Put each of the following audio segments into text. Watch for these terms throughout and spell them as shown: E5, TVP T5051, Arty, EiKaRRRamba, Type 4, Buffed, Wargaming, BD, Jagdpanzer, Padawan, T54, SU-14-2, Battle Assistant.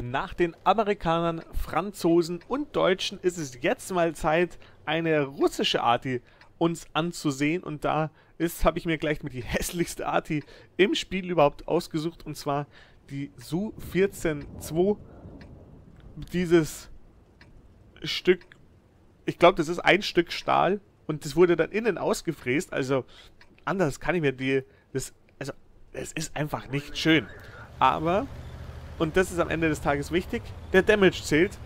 Nach den Amerikanern, Franzosen und Deutschen ist es jetzt mal Zeit, eine russische Arti uns anzusehen. Und da habe ich mir gleich mit die hässlichste Arti im Spiel überhaupt ausgesucht. Und zwar die Su-14-2. Dieses Stück, ich glaube, das ist ein Stück Stahl. Und das wurde dann innen ausgefräst. Also anders kann ich mir Also es ist einfach nicht schön. Aber, und das ist am Ende des Tages wichtig, der Damage zählt.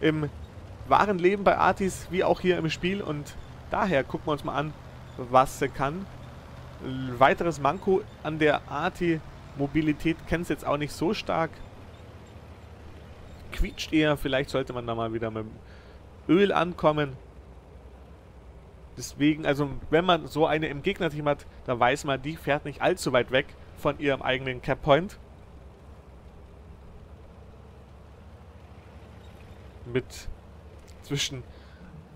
Im wahren Leben bei Artis, wie auch hier im Spiel. Und daher gucken wir uns mal an, was sie kann. Weiteres Manko an der Arti-Mobilität kennt sie jetzt auch nicht so stark. Quietscht eher, vielleicht sollte man da mal wieder mit dem Öl ankommen. Deswegen, also wenn man so eine im Gegnerteam hat, dann weiß man, die fährt nicht allzu weit weg von ihrem eigenen Cap-Point. Mit zwischen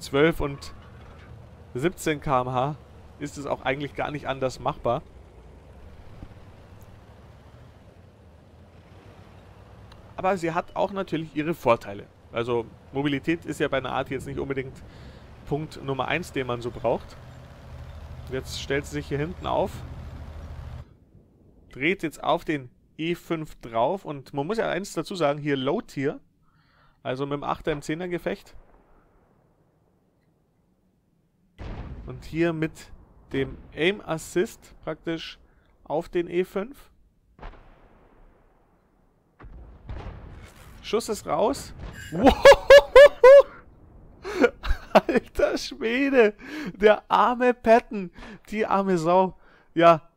12 und 17 km/h ist es auch eigentlich gar nicht anders machbar. Aber sie hat auch natürlich ihre Vorteile. Also Mobilität ist ja bei einer Art jetzt nicht unbedingt Punkt Nummer 1, den man so braucht. Jetzt stellt sie sich hier hinten auf. Dreht jetzt auf den E5 drauf. Und man muss ja eins dazu sagen, hier Low-Tier. Also mit dem 8er im 10er Gefecht. Und hier mit dem Aim Assist praktisch auf den E5. Schuss ist raus. Wow. Alter Schwede. Der arme Patton. Die arme Sau. Ja,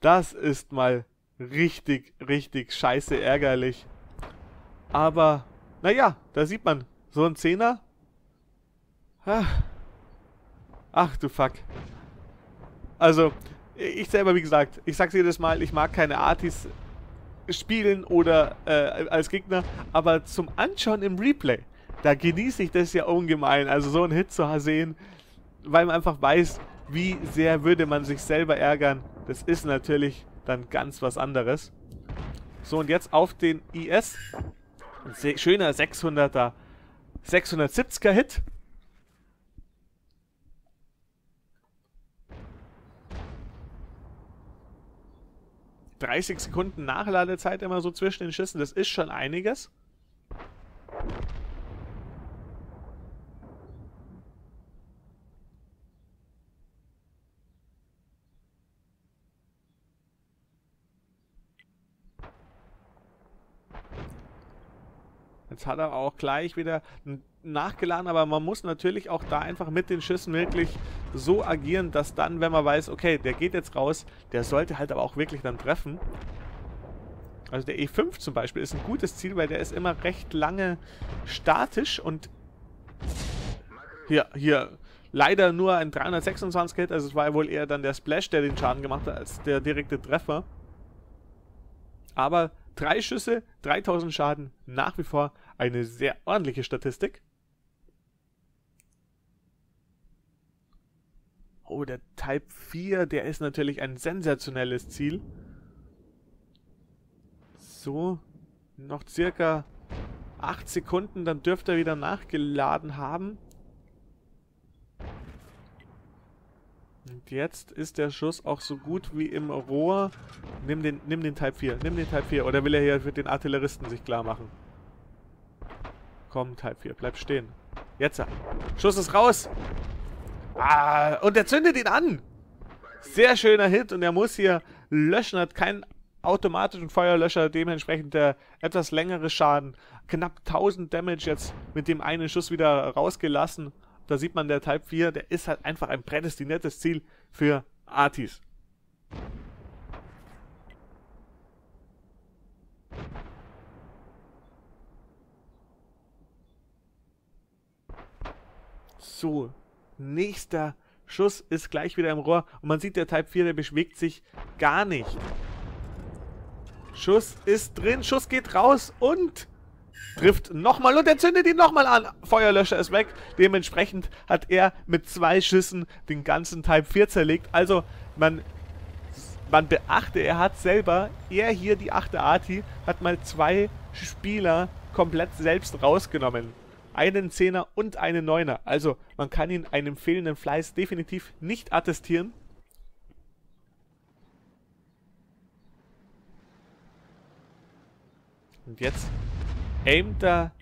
das ist mal richtig, richtig scheiße ärgerlich. Aber, naja, da sieht man. So ein Zehner. Ach du Fuck. Also, ich selber, wie gesagt, ich sag's jedes Mal, ich mag keine Artis spielen oder als Gegner, aber zum Anschauen im Replay, da genieße ich das ja ungemein, also so einen Hit zu sehen, weil man einfach weiß, wie sehr würde man sich selber ärgern. Das ist natürlich dann ganz was anderes. So, und jetzt auf den IS, ein schöner 670er Hit. . 30 Sekunden Nachladezeit immer so zwischen den Schüssen, das ist schon einiges. Jetzt hat er auch gleich wieder nachgeladen, aber man muss natürlich auch da einfach mit den Schüssen wirklich so agieren, dass dann, wenn man weiß, okay, der geht jetzt raus, der sollte halt aber auch wirklich dann treffen. Also der E5 zum Beispiel ist ein gutes Ziel, weil der ist immer recht lange statisch und hier leider nur ein 326 Hit, also es war ja wohl eher dann der Splash, der den Schaden gemacht hat, als der direkte Treffer. Aber 3 Schüsse, 3000 Schaden, nach wie vor eine sehr ordentliche Statistik. Oh, der Type 4, der ist natürlich ein sensationelles Ziel. So, noch circa 8 Sekunden, dann dürfte er wieder nachgeladen haben. Und jetzt ist der Schuss auch so gut wie im Rohr. Nimm den Type 4, nimm den Type 4. Oder will er hier für den Artilleristen sich klar machen? Komm, Type 4, bleib stehen. Jetzt, Schuss ist raus. Ah, und er zündet ihn an. Sehr schöner Hit und er muss hier löschen, hat keinen automatischen Feuerlöscher, dementsprechend der etwas längere Schaden. Knapp 1000 Damage jetzt mit dem einen Schuss wieder rausgelassen. Da sieht man, der Type 4, der ist halt einfach ein prädestiniertes Ziel für Artis. So, nächster Schuss ist gleich wieder im Rohr. Und man sieht, der Type 4, der bewegt sich gar nicht. Schuss ist drin, Schuss geht raus und trifft nochmal und er zündet ihn nochmal an. Feuerlöscher ist weg. Dementsprechend hat er mit 2 Schüssen den ganzen Type 4 zerlegt. Also man man beachte, er hat selber, er hier, die 8. Arti, hat mal 2 Spieler komplett selbst rausgenommen. Einen 10er und einen 9er. Also man kann ihn einem fehlenden Fleiß definitiv nicht attestieren. Und jetzt aimt er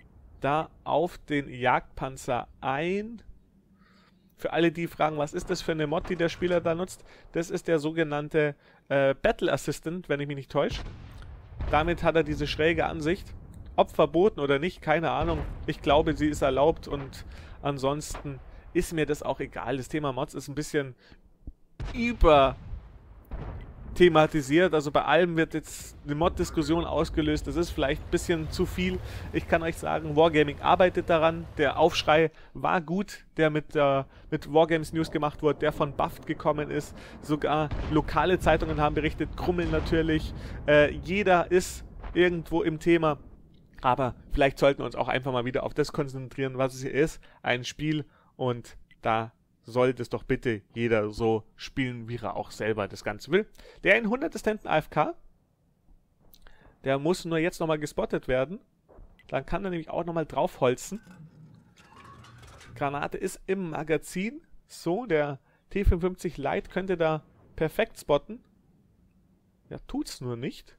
da auf den Jagdpanzer ein. Für alle, die fragen, was ist das für eine Mod, die der Spieler da nutzt, das ist der sogenannte Battle Assistant, wenn ich mich nicht täusche. Damit hat er diese schräge Ansicht. Ob verboten oder nicht, keine Ahnung. Ich glaube, sie ist erlaubt und ansonsten ist mir das auch egal. Das Thema Mods ist ein bisschen überthematisiert. Also bei allem wird jetzt eine Mod-Diskussion ausgelöst. Das ist vielleicht ein bisschen zu viel. Ich kann euch sagen, Wargaming arbeitet daran. Der Aufschrei war gut, der mit Wargames News gemacht wurde, der von Buffed gekommen ist. Sogar lokale Zeitungen haben berichtet, Krummeln natürlich. Jeder ist irgendwo im Thema. Aber vielleicht sollten wir uns auch einfach mal wieder auf das konzentrieren, was es hier ist. Ein Spiel, und da sollte es doch bitte jeder so spielen, wie er auch selber das Ganze will. Der 100 ist hinten AFK. Der muss nur jetzt nochmal gespottet werden. Dann kann er nämlich auch nochmal draufholzen. Granate ist im Magazin. So, der T55 Light könnte da perfekt spotten. Ja, tut's nur nicht.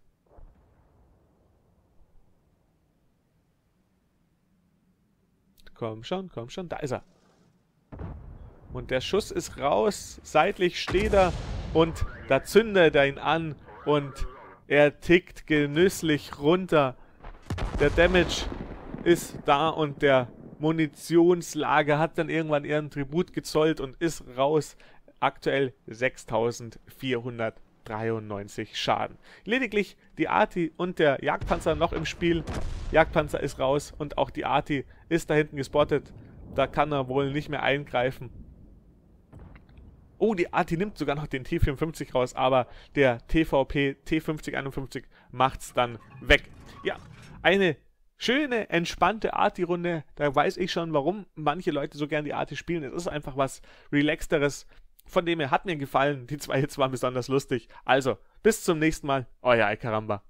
Komm schon, da ist er. Und der Schuss ist raus, seitlich steht er und da zündet er ihn an und er tickt genüsslich runter. Der Damage ist da und der Munitionslager hat dann irgendwann ihren Tribut gezollt und ist raus. Aktuell 6493 Schaden. Lediglich die Arti und der Jagdpanzer noch im Spiel. Jagdpanzer ist raus und auch die Arti ist da hinten gespottet. Da kann er wohl nicht mehr eingreifen. Oh, die Arti nimmt sogar noch den T54 raus, aber der TVP T5051 macht's dann weg. Ja, eine schöne, entspannte Arti-Runde. Da weiß ich schon, warum manche Leute so gern die Arti spielen. Es ist einfach was Relaxteres. Von dem her hat mir gefallen. Die 2 Hits waren besonders lustig. Also, bis zum nächsten Mal. Euer EiKaRRRamba.